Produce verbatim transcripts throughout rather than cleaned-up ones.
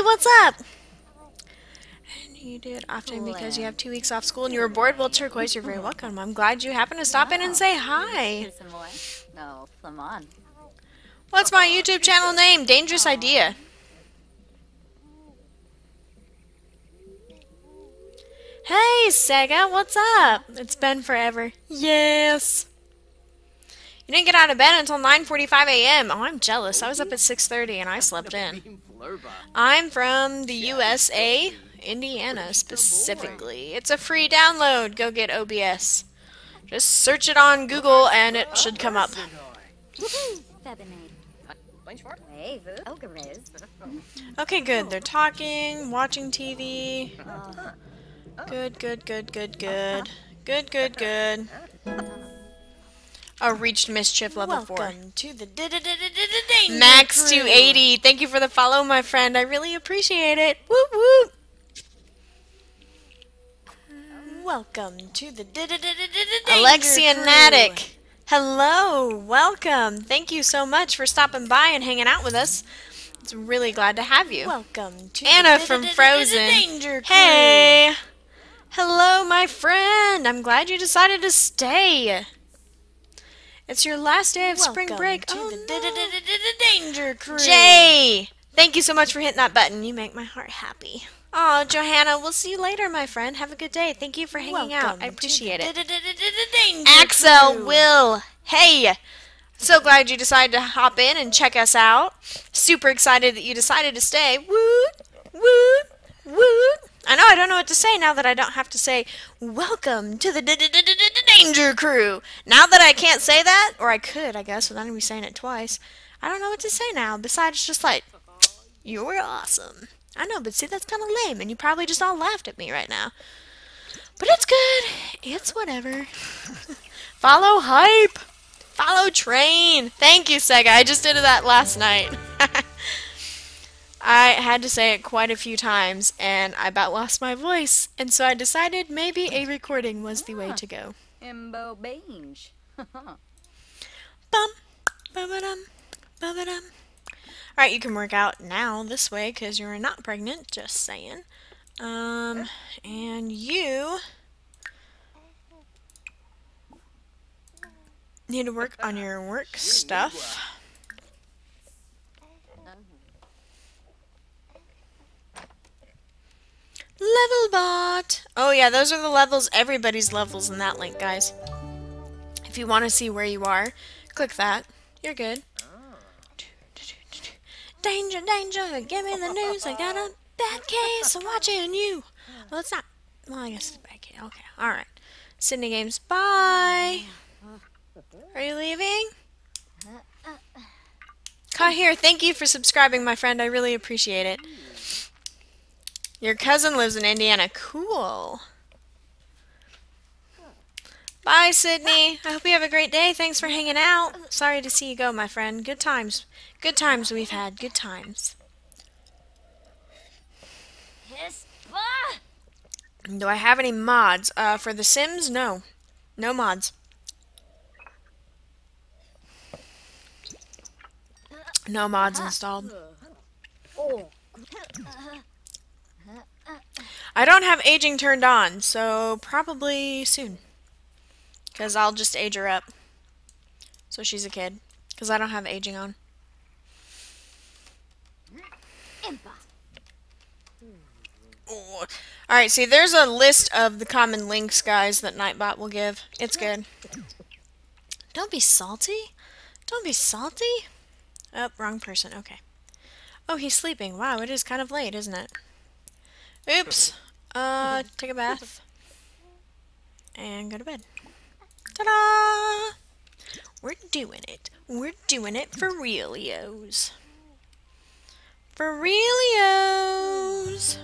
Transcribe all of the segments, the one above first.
Hey, what's up? And you do it often because you have two weeks off school and you were bored? Well, Turquoise, you're very welcome. I'm glad you happened to stop in and say hi. No, come on. What's my YouTube channel name? Dangerous Idea. Hey, Sega, what's up? It's been forever. Yes. You didn't get out of bed until nine forty-five A M Oh, I'm jealous. I was up at six thirty and I slept in. I'm from the U S A, Indiana specifically. It's a free download. Go get O B S. Just search it on Google and it should come up. Okay, good. They're talking, watching T V. Good, good, good, good, good. Good, good, good. Oh, reached mischief level Welcome four. Welcome to the da da da da da da Max two eighty. Thank you for the follow, my friend. I really appreciate it. Whoop, whoop. Welcome to the da da da da da Alexianatic. Hello, welcome. Thank you so much for stopping by and hanging out with us. It's really glad to have you. Welcome to Anna from Frozen. Hey, hello, my friend. I'm glad you decided to stay. It's your last day of spring break. Oh no! Danger Crew. Jay, thank you so much for hitting that button. You make my heart happy. Oh, Johanna, we'll see you later, my friend. Have a good day. Thank you for hanging out. I appreciate it. Axel, Will, hey. So glad you decided to hop in and check us out. Super excited that you decided to stay. Woot, woot, woot. I know I don't know what to say now that I don't have to say, welcome to the Danger Crew. Now that I can't say that, or I could, I guess, without even saying it twice, I don't know what to say now. Besides, just like, you're awesome. I know, but see, that's kind of lame, and you probably just all laughed at me right now. But it's good. It's whatever. Follow hype. Follow train. Thank you, Sega. I just did that last night. I had to say it quite a few times, and I about lost my voice, and so I decided maybe a recording was the way to go. Imbo Bange. Bum, ba-ba-dum, ba-ba-dum. Alright, you can work out now this way, because you're not pregnant, just saying. Um, and you need to work on your work stuff. Level bot. Oh yeah, those are the levels, everybody's levels in that link, guys. If you want to see where you are, click that. You're good. Danger, danger, give me the news. I got a bad case, I'm watching you. Well, it's not, well, I guess it's a bad case. Okay, alright. Sydney Games, bye. Are you leaving? Kahir, thank you for subscribing, my friend. I really appreciate it. Your cousin lives in Indiana. Cool. Bye, Sydney. I hope you have a great day. Thanks for hanging out. Sorry to see you go, my friend. Good times. Good times we've had. Good times. Do I have any mods? Uh, for The Sims? No. No mods. No mods installed. I don't have aging turned on, so probably soon. Because I'll just age her up. So she's a kid. Because I don't have aging on. Oh. Alright, see, there's a list of the common links, guys, that Nightbot will give. It's good. Don't be salty. Don't be salty. Oh, wrong person. Okay. Oh, he's sleeping. Wow, it is kind of late, isn't it? Oops. Uh, take a bath. And go to bed. Ta-da! We're doing it. We're doing it for realios. For realios!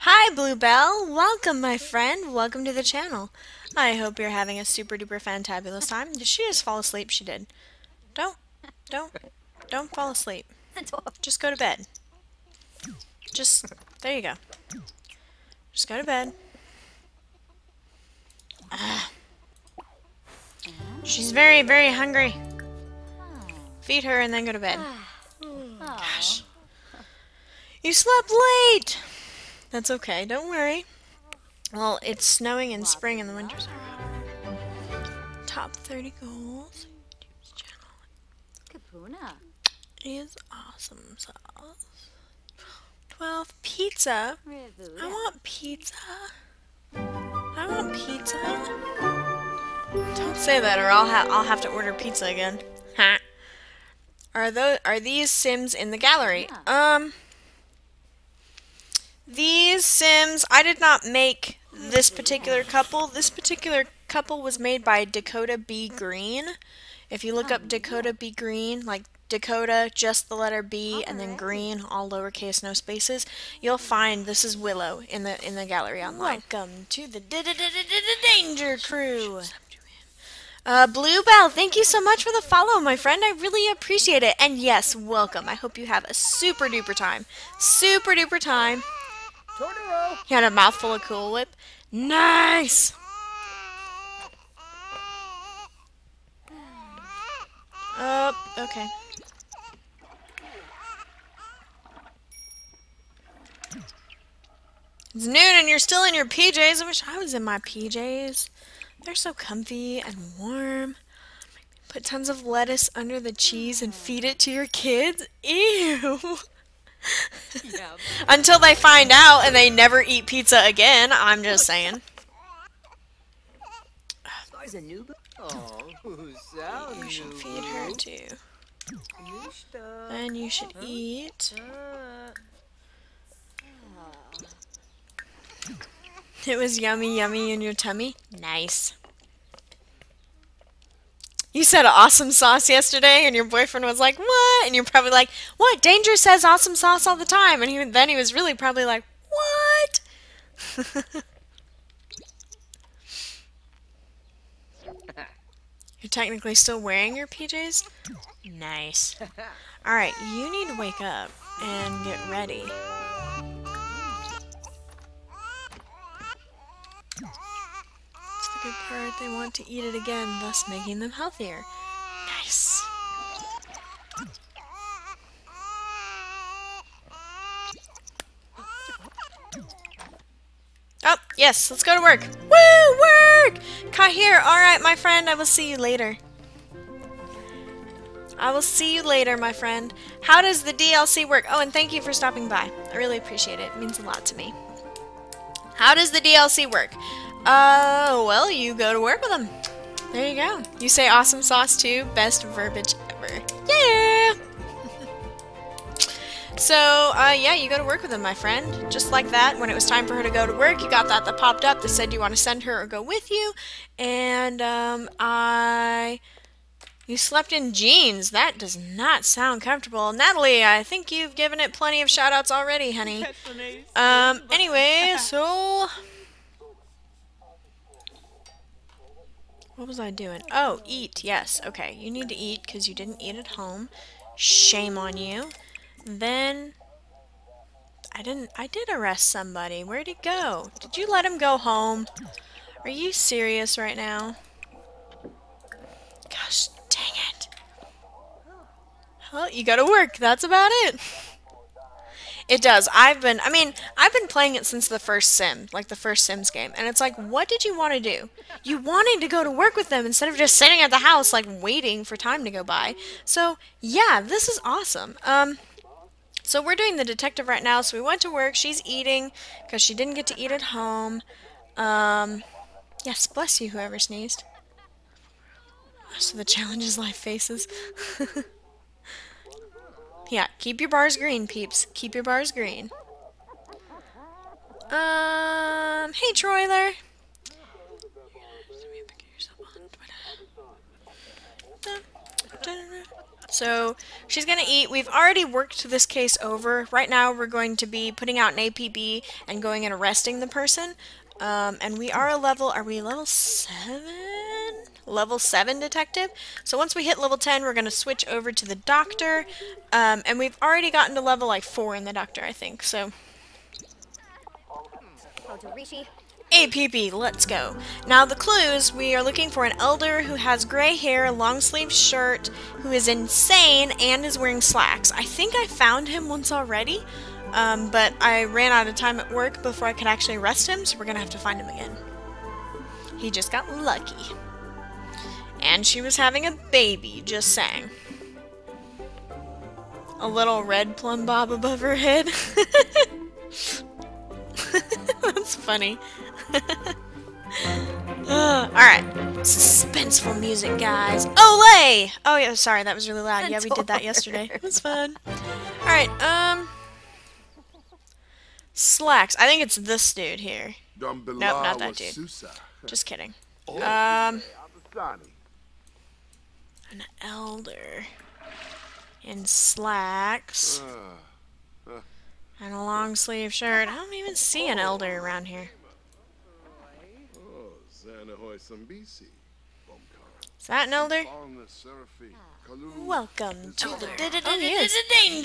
Hi, Bluebell. Welcome, my friend. Welcome to the channel. I hope you're having a super-duper fantabulous time. Did she just fall asleep? She did. Don't, don't, don't fall asleep. Just go to bed. Just, there you go. Just go to bed. She's very, very hungry. Feed her and then go to bed. Gosh. You slept late! That's okay, don't worry. Well, it's snowing in spring and the winters are rough. Top thirty goals. YouTube's channel is awesome sauce. twelve, pizza. I want pizza. I want pizza. Don't say that or I'll, ha I'll have to order pizza again. Ha. Are those are these Sims in the gallery? Yeah. Um These Sims, I did not make this particular couple. This particular couple was made by Dakota B Green. If you look up Dakota B Green, like Dakota, just the letter B and then Green, all lowercase, no spaces, you'll find this is Willow in the in the gallery online. Welcome to the Danger Crew. Uh, Bluebell, thank you so much for the follow, my friend. I really appreciate it. And yes, welcome. I hope you have a super duper time. Super duper time. Tornado. You had a mouthful of Cool Whip. Nice! Oh, uh, okay. It's noon and you're still in your P Js. I wish I was in my P Js. They're so comfy and warm. Put tons of lettuce under the cheese and feed it to your kids? Ew! Yeah. Until they find out and they never eat pizza again, I'm just saying. You should feed her too. Then you should eat. It was yummy yummy in your tummy? Nice. You said awesome sauce yesterday, and your boyfriend was like, what? And you're probably like, what? Danger says awesome sauce all the time. And he, then he was really probably like, what? You're technically still wearing your P Js? Nice. Alright, you need to wake up and get ready. Good part, they want to eat it again, thus making them healthier. Nice. Oh, yes, let's go to work. Woo, work! Caught here. Alright, my friend, I will see you later. I will see you later, my friend. How does the D L C work? Oh, and thank you for stopping by. I really appreciate it. It means a lot to me. How does the D L C work? Uh, well, you go to work with them. There you go. You say awesome sauce too. Best verbiage ever. Yeah! So, uh, yeah, you go to work with them, my friend. Just like that, when it was time for her to go to work, you got that that popped up that said you want to send her or go with you. And, um, I... You slept in jeans. That does not sound comfortable. Natalie, I think you've given it plenty of shout-outs already, honey. Um, anyway, so... What was I doing? Oh, eat. Yes. Okay. You need to eat because you didn't eat at home. Shame on you. Then I didn't I did arrest somebody. Where'd he go? Did you let him go home? Are you serious right now? Gosh, dang it. Well, you gotta work. That's about it. It does. I've been, I mean, I've been playing it since the first Sim, like the first Sims game. And it's like, what did you want to do? You wanted to go to work with them instead of just sitting at the house, like, waiting for time to go by. So, yeah, this is awesome. Um, so we're doing the detective right now. So we went to work. She's eating because she didn't get to eat at home. Um, yes, bless you, whoever sneezed. So the challenges life faces. Yeah, keep your bars green, peeps. Keep your bars green. Um, hey, Troiler. So, she's going to eat. We've already worked this case over. Right now, we're going to be putting out an A P B and going and arresting the person. Um, and we are a level... Are we level seven? Level seven detective. So once we hit level ten, we're going to switch over to the doctor. Um, and we've already gotten to level like four in the doctor, I think. So. A P B, let's go. Now the clues, we are looking for an elder who has gray hair, long sleeve shirt, who is insane and is wearing slacks. I think I found him once already, um, but I ran out of time at work before I could actually arrest him, so we're gonna have to find him again. He just got lucky. And she was having a baby, just saying. A little red plum bob above her head. That's funny. uh, Alright. Suspenseful music, guys. Olay! Oh, yeah, sorry, that was really loud. Yeah, we did that yesterday. It was fun. Alright, um... slacks. I think it's this dude here. Nope, not that dude. Just kidding. Um... An elder in slacks and a long sleeve shirt. I don't even see an elder around here. Is that an elder? Welcome to the Dangerous.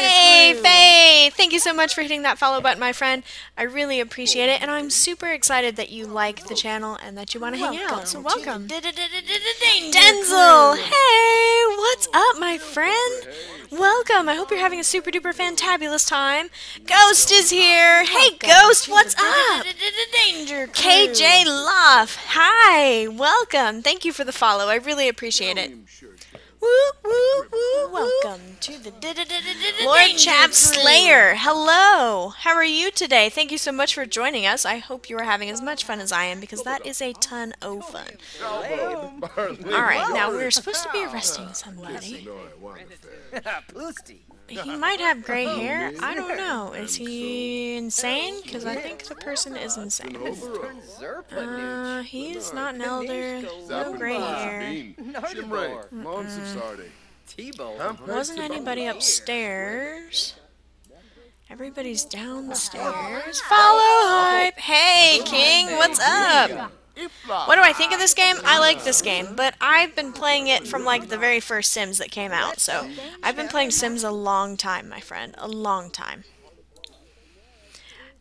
Hey, Faye! Thank you so much for hitting that follow button, my friend. I really appreciate it, and I'm super excited that you like the channel and that you want to hang out. So welcome. Denzel! Hey! What's up, my friend? Welcome! I hope you're having a super duper fantabulous time. Ghost is here! Hey, Ghost! What's up? K J Loff! Hi! Welcome! Thank you for the follow. I really appreciate it. Woo, woo, woo, welcome to the Lord Chap Slayer. Hello. How are you today? Thank you so much for joining us. I hope you are having as much fun as I am, because that is a ton of fun. Alright, now we're supposed to be arresting somebody. He might have gray hair. I don't know. Is he insane? Because I think the person is insane. Uh, he's not an elder. No gray hair. Mm-mm. Wasn't anybody upstairs? Everybody's downstairs. Follow hype! Hey, King! What's up? What do I think of this game? I like this game, but I've been playing it from like the very first Sims that came out, so I've been playing Sims a long time, my friend. A long time.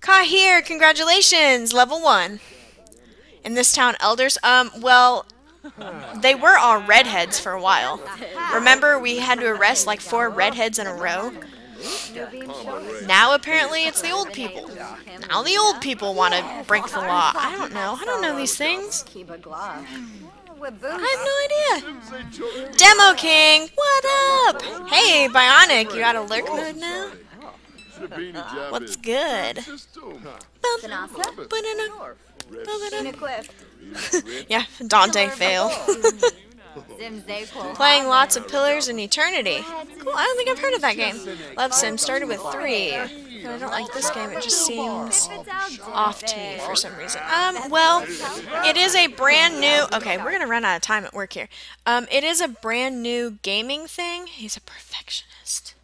Kahir, congratulations! Level one. In this town, elders, um, well, they were all redheads for a while. Remember, we had to arrest like four redheads in a row? Now apparently it's the old people. Now the old people want to break the law. I don't know. I don't know these things. I have no idea. Demo King, what up? Hey, Bionic, you out of lurk mode now? What's good? Yeah, Dante fail. Playing lots of Pillars in Eternity. Cool, I don't think I've heard of that game. Love Sim started with three. But I don't like this game, it just seems off to me for some reason. Um, well, it is a brand new... Okay, we're gonna run out of time at work here. Um, it is a brand new gaming thing. He's a perfectionist.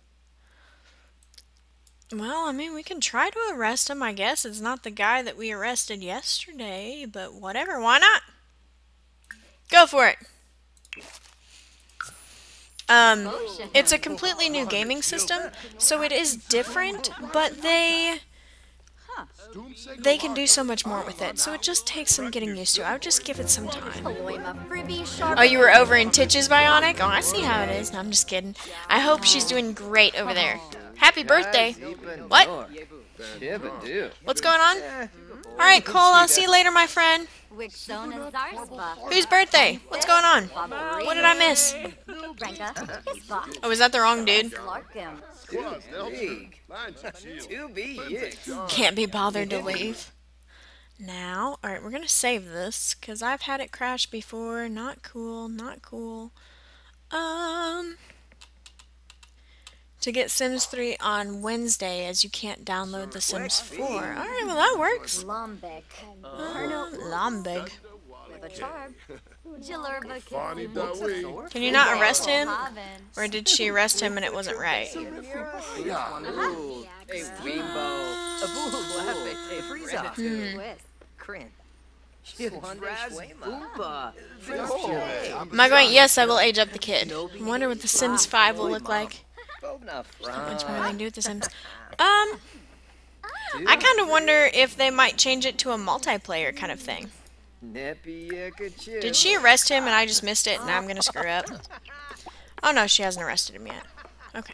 Well, I mean, we can try to arrest him, I guess. It's not the guy that we arrested yesterday, but whatever, why not? Go for it! Um, it's a completely new gaming system, so it is different, but they they can do so much more with it, so it just takes some getting used to. I would just give it some time. Oh, you were over in Titch's, Bionic? Oh, I see how it is. No, I'm just kidding. I hope she's doing great over there. Happy birthday. What? What's going on? Alright, Cole, I'll see you later, my friend. Whose birthday? What's going on? What did I miss? Oh, is that the wrong dude? Can't be bothered to leave. Now, alright, we're gonna save this, because I've had it crash before. Not cool, not cool. Um... To get Sims three on Wednesday, as you can't download The Sims four. Alright, well that works. Lombeck. Uh, Lombeck. Can you not arrest him? Or did she arrest him and it wasn't right? Hmm. Am I going, yes, I will age up the kid. I wonder what The Sims five will look like. Not much more I can do with The Sims. Um, I kind of wonder if they might change it to a multiplayer kind of thing. Did she arrest him and I just missed it and I'm gonna screw up? Oh no, she hasn't arrested him yet. Okay.